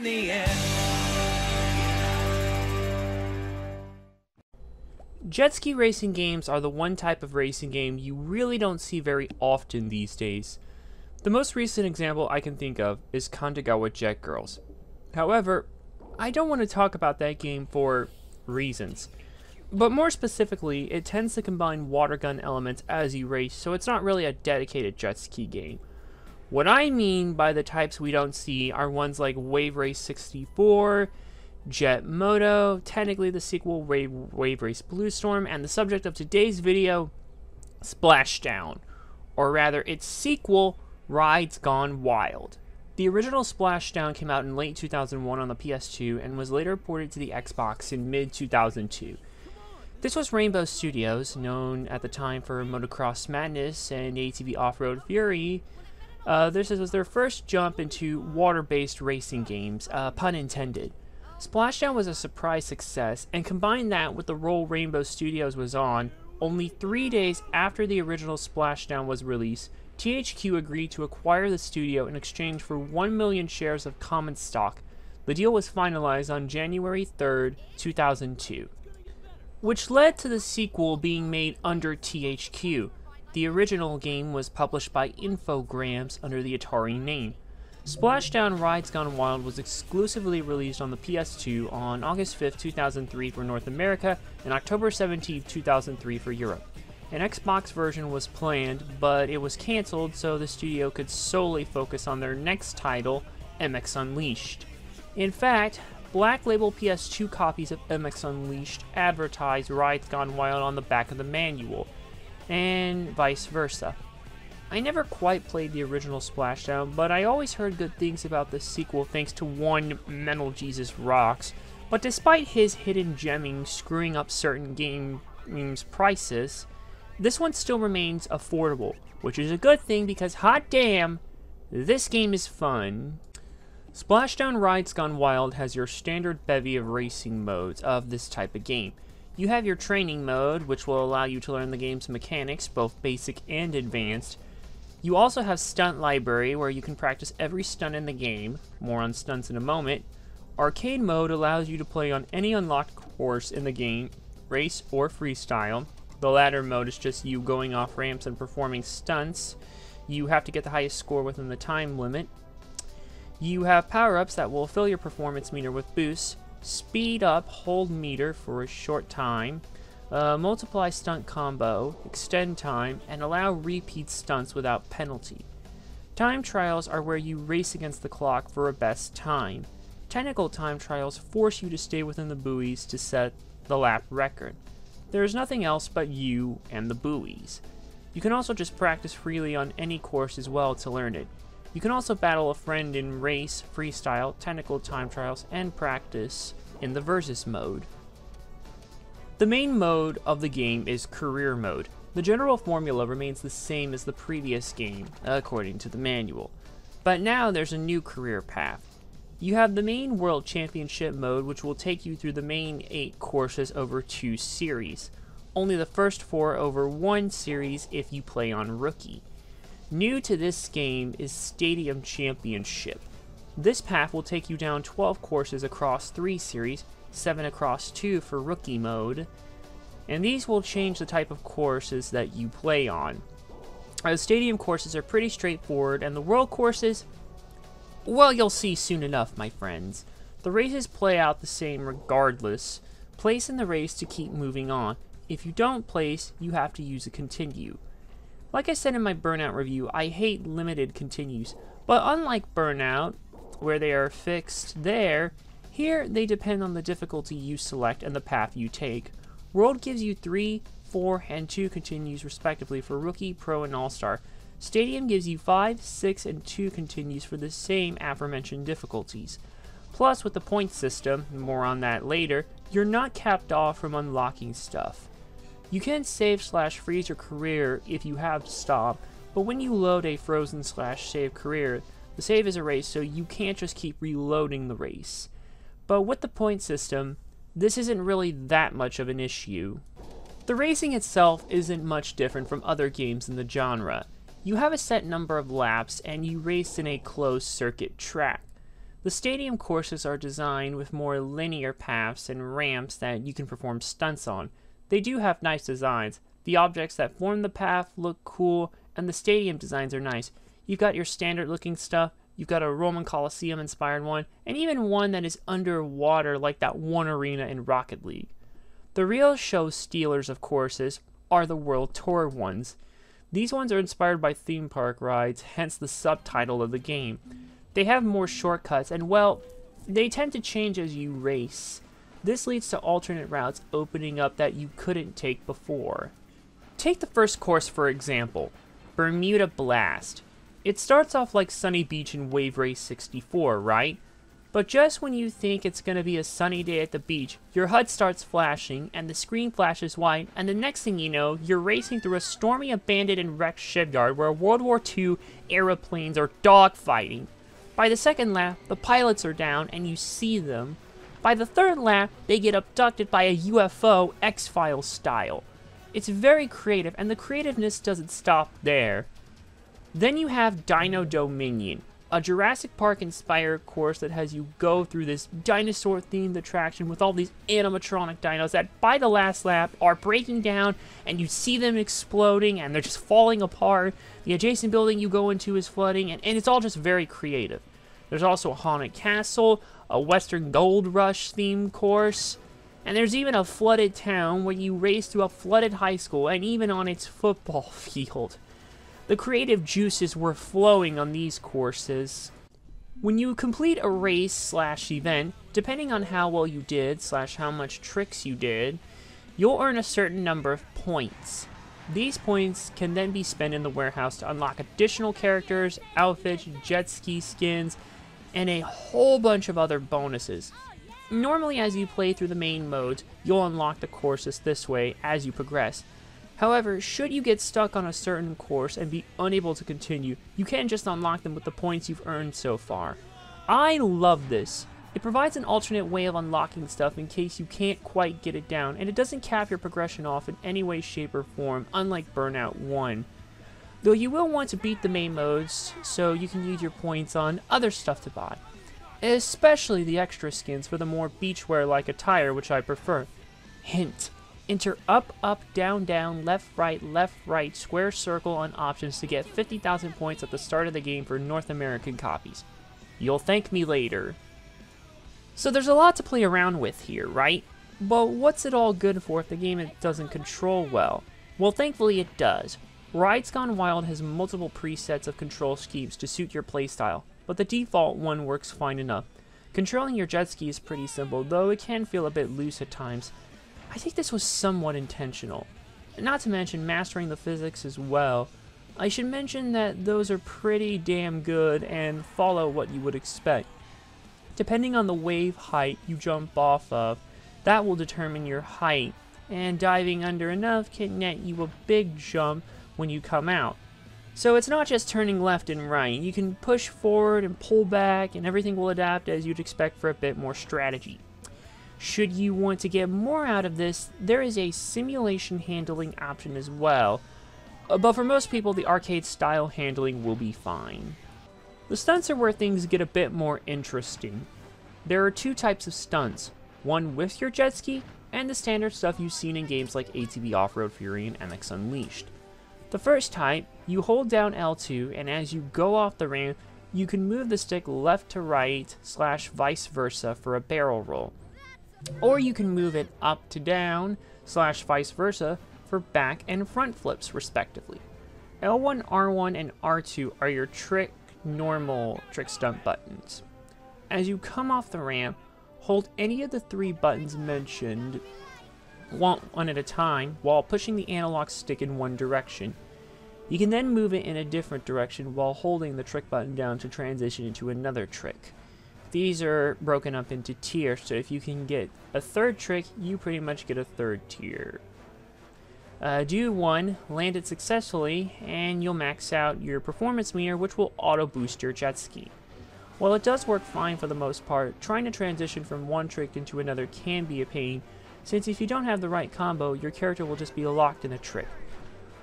in the air. Jet ski racing games are the one type of racing game you really don't see very often these days. The most recent example I can think of is Kandagawa Jet Girls. However, I don't want to talk about that game for reasons. But more specifically, it tends to combine water gun elements as you race, so it's not really a dedicated jet ski game. What I mean by the types we don't see are ones like Wave Race 64, Jet Moto, technically the sequel Wave Race Blue Storm, and the subject of today's video, Splashdown, or rather its sequel, Rides Gone Wild. The original Splashdown came out in late 2001 on the PS2 and was later ported to the Xbox in mid-2002. This was Rainbow Studios, known at the time for Motocross Madness and ATV Off-Road Fury. This was their first jump into water-based racing games, pun intended. Splashdown was a surprise success, and combine that with the role Rainbow Studios was on, only 3 days after the original Splashdown was released, THQ agreed to acquire the studio in exchange for 1 million shares of common stock. The deal was finalized on January 3rd, 2002. Which led to the sequel being made under THQ. The original game was published by Infogrames under the Atari name. Splashdown Rides Gone Wild was exclusively released on the PS2 on August 5, 2003 for North America and October 17, 2003 for Europe. An Xbox version was planned, but it was cancelled so the studio could solely focus on their next title, MX Unleashed. In fact, Black Label PS2 copies of MX Unleashed advertised Rides Gone Wild on the back of the manual, and vice versa. I never quite played the original Splashdown, but I always heard good things about the sequel thanks to one Metal Jesus Rocks, but despite his hidden gemming screwing up certain games' prices, this one still remains affordable, which is a good thing because hot damn, this game is fun. Splashdown Rides Gone Wild has your standard bevy of racing modes of this type of game. You have your training mode, which will allow you to learn the game's mechanics, both basic and advanced. You also have stunt library, where you can practice every stunt in the game, more on stunts in a moment. Arcade mode allows you to play on any unlocked course in the game, race or freestyle. The latter mode is just you going off ramps and performing stunts. You have to get the highest score within the time limit. You have power-ups that will fill your performance meter with boosts, speed up hold meter for a short time, multiply stunt combo, extend time, and allow repeat stunts without penalty. Time trials are where you race against the clock for a best time. Technical time trials force you to stay within the buoys to set the lap record. There is nothing else but you and the buoys. You can also just practice freely on any course as well to learn it. You can also battle a friend in race, freestyle, technical time trials, and practice in the versus mode. The main mode of the game is career mode. The general formula remains the same as the previous game, according to the manual. But now there's a new career path. You have the main World Championship mode, which will take you through the main 8 courses over 2 series. Only the first 4 over 1 series if you play on Rookie. New to this game is Stadium Championship. This path will take you down 12 courses across 3 series, 7 across 2 for Rookie mode, and these will change the type of courses that you play on. The Stadium courses are pretty straightforward, and the World courses, well, you'll see soon enough, my friends. The races play out the same regardless. Place in the race to keep moving on. If you don't place, you have to use a continue. Like I said in my Burnout review, I hate limited continues, but unlike Burnout, where they are fixed there, here they depend on the difficulty you select and the path you take. World gives you 3, 4, and 2 continues respectively for Rookie, Pro, and All-Star. Stadium gives you 5, 6, and 2 continues for the same aforementioned difficulties. Plus, with the point system, more on that later, you're not capped off from unlocking stuff. You can save/freeze your career if you have to stop, but when you load a frozen/save career, the save is erased, so you can't just keep reloading the race. But with the point system, this isn't really that much of an issue. The racing itself isn't much different from other games in the genre. You have a set number of laps and you race in a closed circuit track. The stadium courses are designed with more linear paths and ramps that you can perform stunts on. They do have nice designs. The objects that form the path look cool, and the stadium designs are nice. You've got your standard looking stuff, you've got a Roman Colosseum inspired one, and even one that is underwater like that one arena in Rocket League. The real show stealers of courses are the World Tour ones. These ones are inspired by theme park rides, hence the subtitle of the game. They have more shortcuts, and well, they tend to change as you race. This leads to alternate routes opening up that you couldn't take before. Take the first course for example, Bermuda Blast. It starts off like Sunny Beach in Wave Race 64, right? But just when you think it's going to be a sunny day at the beach, your HUD starts flashing and the screen flashes white, and the next thing you know, you're racing through a stormy, abandoned and wrecked shipyard where World War II aeroplanes are dogfighting. By the second lap, the pilots are down and you see them. By the third lap, they get abducted by a UFO, X-Files style. It's very creative, and the creativeness doesn't stop there. Then you have Dino Dominion, a Jurassic Park inspired course that has you go through this dinosaur themed attraction with all these animatronic dinos that by the last lap are breaking down, and you see them exploding and they're just falling apart. The adjacent building you go into is flooding, and it's all just very creative. There's also a haunted castle, a Western Gold Rush theme course, and there's even a flooded town where you race through a flooded high school and even on its football field. The creative juices were flowing on these courses. When you complete a race slash event, depending on how well you did slash how much tricks you did, you'll earn a certain number of points. These points can then be spent in the warehouse to unlock additional characters, outfits, jet ski skins, and a whole bunch of other bonuses. Normally, as you play through the main modes, you'll unlock the courses this way as you progress. However, should you get stuck on a certain course and be unable to continue, you can just unlock them with the points you've earned so far. I love this. It provides an alternate way of unlocking stuff in case you can't quite get it down, and it doesn't cap your progression off in any way, shape, or form, unlike Burnout 1. Though you will want to beat the main modes, so you can use your points on other stuff to buy, especially the extra skins for the more beachwear-like attire, which I prefer. Hint: enter up, up, down, down, left, right, square, circle on options to get 50,000 points at the start of the game for North American copies. You'll thank me later. So there's a lot to play around with here, right? But what's it all good for if the game doesn't control well? Well, thankfully it does. Rides Gone Wild has multiple presets of control schemes to suit your playstyle, but the default one works fine enough. Controlling your jet ski is pretty simple, though it can feel a bit loose at times. I think this was somewhat intentional, not to mention mastering the physics as well. I should mention that those are pretty damn good and follow what you would expect. Depending on the wave height you jump off of, that will determine your height, and diving under enough can net you a big jump when you come out. So it's not just turning left and right, you can push forward and pull back, and everything will adapt as you'd expect for a bit more strategy. Should you want to get more out of this, there is a simulation handling option as well, but for most people the arcade style handling will be fine. The stunts are where things get a bit more interesting. There are two types of stunts, one with your jet ski, and the standard stuff you've seen in games like ATV Off-Road Fury and MX Unleashed. The first type, you hold down L2, and as you go off the ramp, you can move the stick left to right slash vice versa for a barrel roll. Or you can move it up to down slash vice versa for back and front flips respectively. L1, R1, and R2 are your normal trick stunt buttons. As you come off the ramp, hold any of the three buttons mentioned one at a time while pushing the analog stick in one direction. You can then move it in a different direction while holding the trick button down to transition into another trick. These are broken up into tiers, so if you can get a third trick, you pretty much get a third tier. Do one, land it successfully, and you'll max out your performance meter, which will auto boost your jet ski. While it does work fine for the most part, trying to transition from one trick into another can be a pain, since if you don't have the right combo, your character will just be locked in a trick.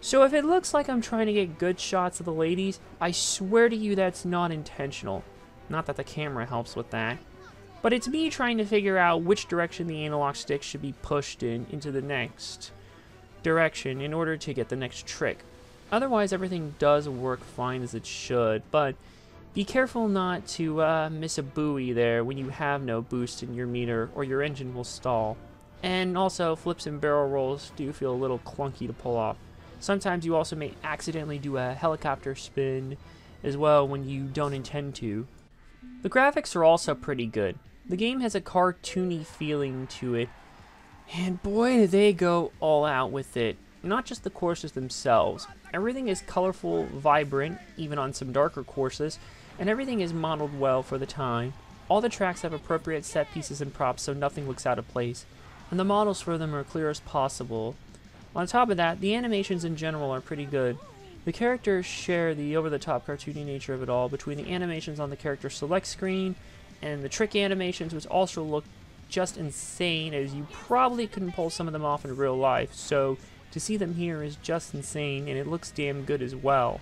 So if it looks like I'm trying to get good shots of the ladies, I swear to you that's not intentional. Not that the camera helps with that. But it's me trying to figure out which direction the analog stick should be pushed in into the next direction in order to get the next trick. Otherwise, everything does work fine as it should, but be careful not to miss a buoy there when you have no boost in your meter, or your engine will stall. And also, flips and barrel rolls do feel a little clunky to pull off. Sometimes you also may accidentally do a helicopter spin as well when you don't intend to. The graphics are also pretty good. The game has a cartoony feeling to it, and boy do they go all out with it. Not just the courses themselves. Everything is colorful, vibrant, even on some darker courses, and everything is modeled well for the time. All the tracks have appropriate set pieces and props so nothing looks out of place, and the models for them are clear as possible. On top of that, the animations in general are pretty good. The characters share the over-the-top cartoony nature of it all between the animations on the character select screen and the trick animations, which also look just insane, as you probably couldn't pull some of them off in real life, so to see them here is just insane, and it looks damn good as well.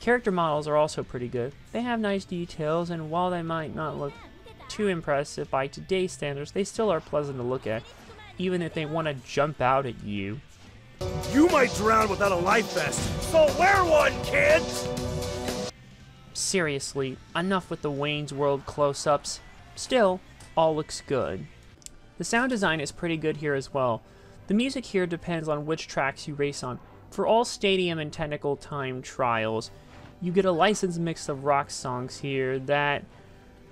Character models are also pretty good. They have nice details, and while they might not look too impressive by today's standards, they still are pleasant to look at, even if they want to jump out at you. You might drown without a life vest, so wear one, kids! Seriously, enough with the Wayne's World close-ups. Still, all looks good. The sound design is pretty good here as well. The music here depends on which tracks you race on. For all stadium and technical time trials, you get a licensed mix of rock songs here that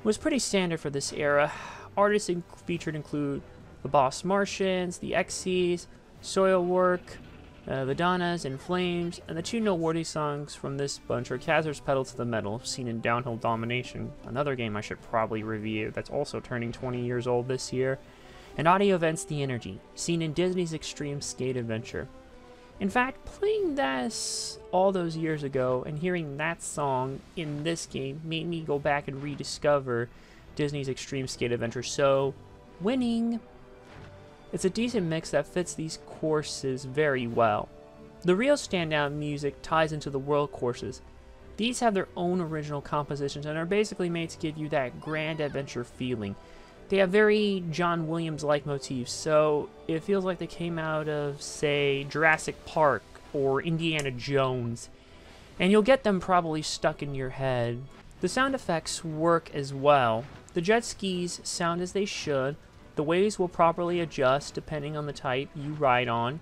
was pretty standard for this era. Artists featured include the Boss Martians, the Xyz, Soilwork, the Donnas, In Flames, and the two noteworthy songs from this bunch are Kazar's Pedal to the Metal, seen in Downhill Domination, another game I should probably review that's also turning 20 years old this year, and Audio Vents the Energy, seen in Disney's Extreme Skate Adventure. In fact, playing this all those years ago and hearing that song in this game made me go back and rediscover Disney's Extreme Skate Adventure, so winning! It's a decent mix that fits these courses very well. The real standout music ties into the world courses. These have their own original compositions and are basically made to give you that grand adventure feeling. They have very John Williams-like motifs, so it feels like they came out of, say, Jurassic Park or Indiana Jones, and you'll get them probably stuck in your head. The sound effects work as well. The jet skis sound as they should, the waves will properly adjust depending on the type you ride on,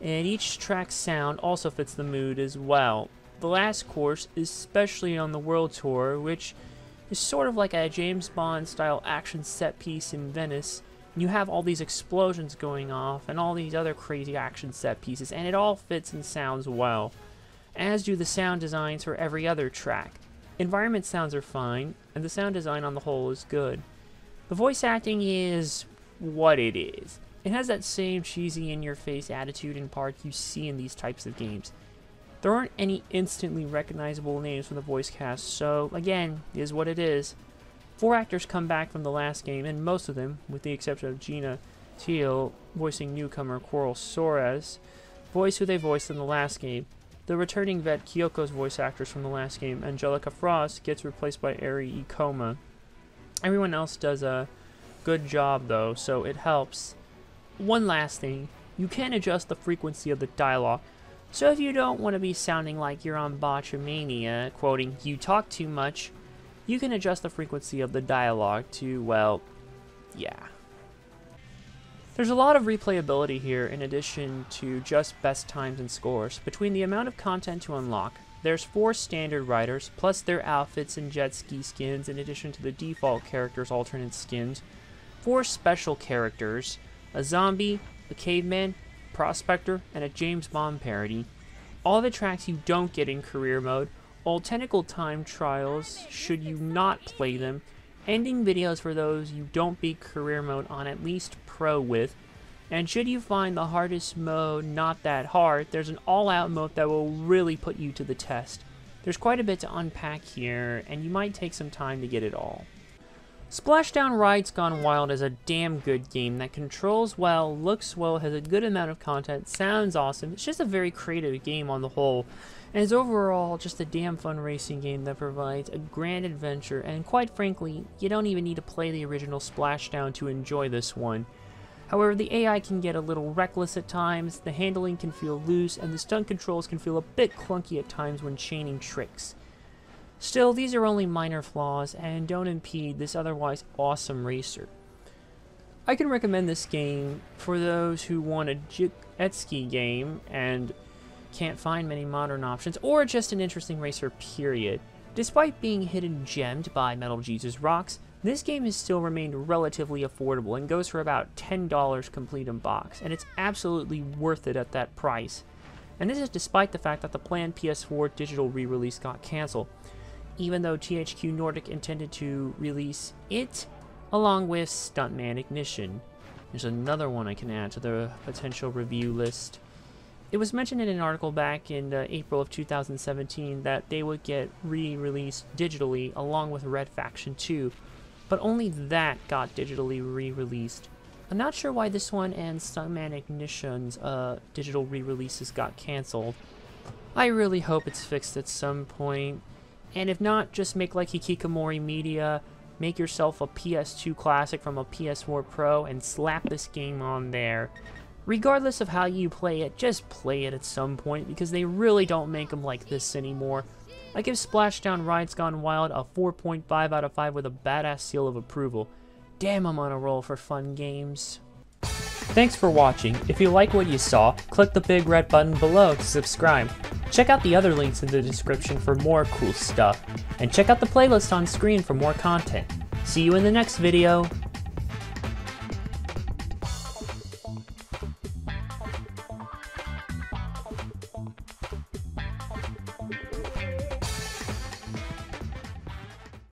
and each track's sound also fits the mood as well. The last course, especially on the World Tour, which is sort of like a James Bond style action set piece in Venice, and you have all these explosions going off and all these other crazy action set pieces, and it all fits and sounds well, as do the sound designs for every other track. Environment sounds are fine, and the sound design on the whole is good. The voice acting is what it is. It has that same cheesy in-your-face attitude and parts you see in these types of games. There aren't any instantly recognizable names from the voice cast, so again, it is what it is. 4 actors come back from the last game, and most of them, with the exception of Gina Teal, voicing newcomer Coral Sores, voice who they voiced in the last game. The returning vet Kyoko's voice actress from the last game, Angelica Frost, gets replaced by Ari Ikoma. Everyone else does a good job though, so it helps. One last thing, you can adjust the frequency of the dialogue. So if you don't want to be sounding like you're on Botchamania, quoting, "You talk too much," you can adjust the frequency of the dialogue to, well, yeah. There's a lot of replayability here in addition to just best times and scores. Between the amount of content to unlock, there's 4 standard riders, plus their outfits and jet ski skins in addition to the default characters' alternate skins, 4 special characters, a zombie, a caveman, Prospector, and a James Bond parody. All the tracks you don't get in career mode, all technical time trials should you not play them, ending videos for those you don't beat career mode on at least pro with, and should you find the hardest mode not that hard, there's an all-out mode that will really put you to the test. There's quite a bit to unpack here, and you might take some time to get it all. Splashdown Rides Gone Wild is a damn good game that controls well, looks well, has a good amount of content, sounds awesome. It's just a very creative game on the whole, and is overall just a damn fun racing game that provides a grand adventure, and quite frankly, you don't even need to play the original Splashdown to enjoy this one. However, the AI can get a little reckless at times, the handling can feel loose, and the stunt controls can feel a bit clunky at times when chaining tricks. Still, these are only minor flaws and don't impede this otherwise awesome racer. I can recommend this game for those who want a jet-ski game and can't find many modern options, or just an interesting racer, period. Despite being hidden gemmed by Metal Jesus Rocks, this game has still remained relatively affordable and goes for about $10 complete in box, and it's absolutely worth it at that price. And this is despite the fact that the planned PS4 digital re-release got cancelled, even though THQ Nordic intended to release it along with Stuntman Ignition. There's another one I can add to the potential review list. It was mentioned in an article back in April of 2017 that they would get re-released digitally along with Red Faction 2, but only that got digitally re-released. I'm not sure why this one and Stuntman Ignition's digital re-releases got cancelled. I really hope it's fixed at some point. And if not, just make like Hikikomori Media, make yourself a PS2 classic from a PS4 Pro, and slap this game on there. Regardless of how you play it, just play it at some point, because they really don't make them like this anymore. I give Splashdown Rides Gone Wild a 4.5 out of 5 with a badass seal of approval. Damn, I'm on a roll for fun games. Thanks for watching. If you like what you saw, click the big red button below to subscribe. Check out the other links in the description for more cool stuff, and check out the playlist on screen for more content. See you in the next video!